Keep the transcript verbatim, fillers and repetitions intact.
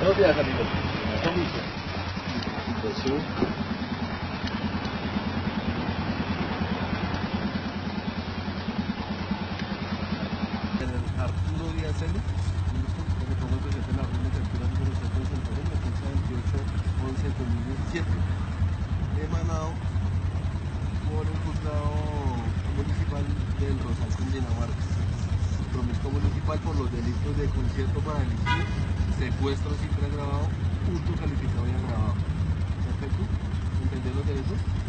Buenos días, amigos. ¿Están listos? Inversión. Arturo Díaz, ¿sí? Me propongo que se hace la reunión de captura número setenta en Colombia, quince veintiocho once dos mil siete, emanado por el juzgado municipal del Rosal, Cundinamarca. Promiscuo municipal por los delitos de concierto para ilícito, secuestro sin agravado, hurto calificado y agravado. ¿Perfecto? ¿Entendieron los derechos?